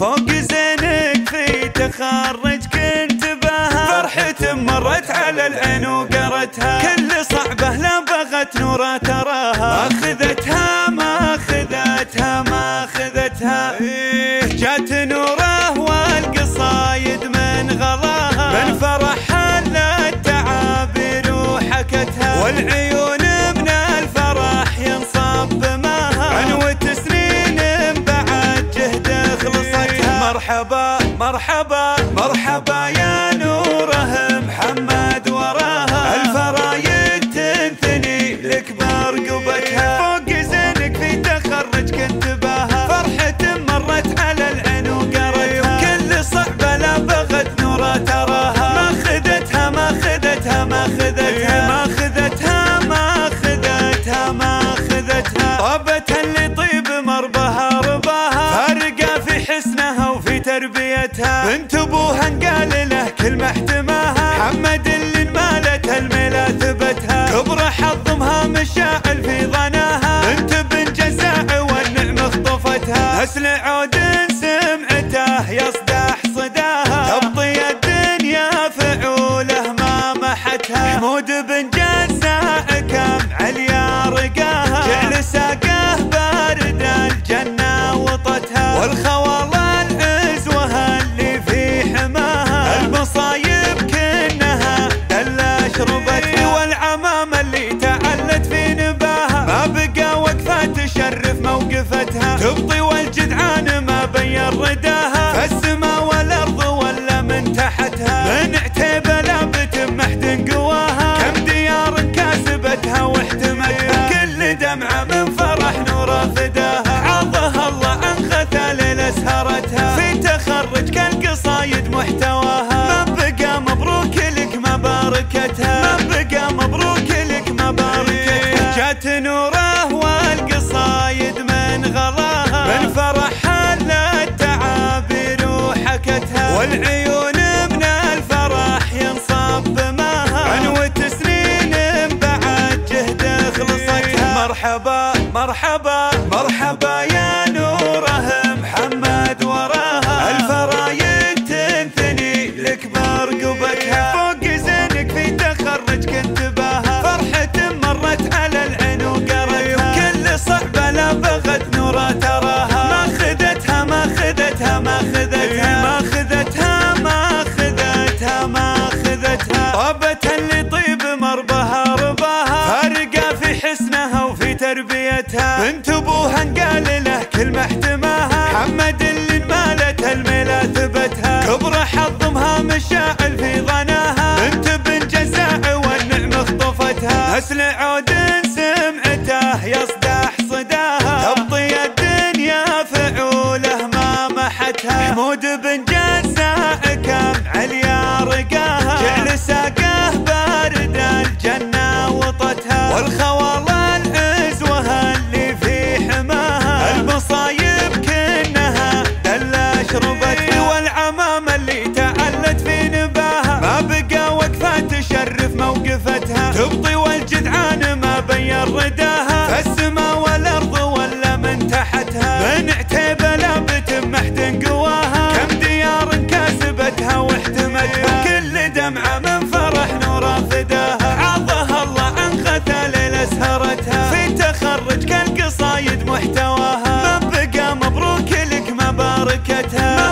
فوق زينك في تخرج كنت بها، فرحة مرت على العين وقرتها، كل صعبة لا بغت نوره تراها، أخذتها ما أخذتها ما أخذتها، جات نوره والقصايد من غلاها، من فرحها لا التعابير وحكتها، والعيون من الفرح ينصب ماها، عنوة سنين بعد جهد خلصتها، مرحبا مرحبا مرحبا يا نوره محمد وراها، الفرايد تنثني لك برقبتها، فوق زينك في تخرج كنت باها، فرحة مرت على العين وقرتها، كل صعبة لا بغت نوره تراها، ما خذتها ما خذتها ما خذتها ما خذتها ما خذتها ما خذتها، طابتها اللي طيب مربها رباها، فارقة في حسنها وفي تربيتها، بنت ابوها انقال له كلمة احتماها، حمد اللي انمالتها الملا ثبتها، كبرى حظمها مشاعل في ظناها، بنت بن جزاع والنعم خطفتها، نسل عود سمعته يصدح صداها، تبطي الدنيا فعوله ما محتها، حمود بن جزاع كم عليا رقاها، جعل ساقه بارد الجنة وطتها، والخوال تبطي والجدعان ما بين رداها، فالسما والارض ولا من تحتها، من عتيبه لا بتم محد قواها، كم ديار كاسبتها واحتمتها، كل دمعه من فرح نوره فداها، عظها الله انغثى ليله سهرتها، في تخرج كالقصايد محتواها، ما بقى مبروك لك ما باركتها، ما بقى مبروك لك ما باركتها، جات نوره والقصايد من غلاها، من فرحها لا التعابير وحكتها، والعيون من الفرح ينصب ماها، عنوة سنين بعد جهد خلصتها، مرحبا مرحبا مرحبا يا نوره محمد وراها، الفرايد تنثني لك برقبتها، فوق زينك في تخرج كنت باها، فرحة مرت على العين وقرتها، كل صعبة لا بغت نوره تراها، ما خذتها ما خذتها ما خذتها ما خذتها ما خذتها ما خذتها، طابتها اللي طيب مربها رباها، فارقة في حسنها وفي تربيتها، بنت ابوها انقال له كلمة احتماها، حمد اللي انمالتها الملا ثبتها، كبرى حظمها مشاعل في ظناها، بنت بن جزاع والنعم خطفتها، نسل عود سمعته يصدح صداها، تبطي الدنيا فعوله ما محتها، حمود بن جزاع كم عليا رقاها، جعل ساقه بارد الجنة وطتها، والخوال العزوه اللي في حماها، المصايب كنها دلة شربتها، والعمام اللي تعلت في نباها، ما بقى وقفة تشرف موقفتها، تبطي والجدعان ما بين رداها، فالسما والارض ولا من تحتها، من عتيبه لا بتم محد قواها، كم ديار كسبتها واحتمتها، كل دمعه من فرح نوره فداها، عظها الله انغثى ليله سهرتها، في تخرج كالقصايد محتواها، ما بقى مبروك لك ما باركتها.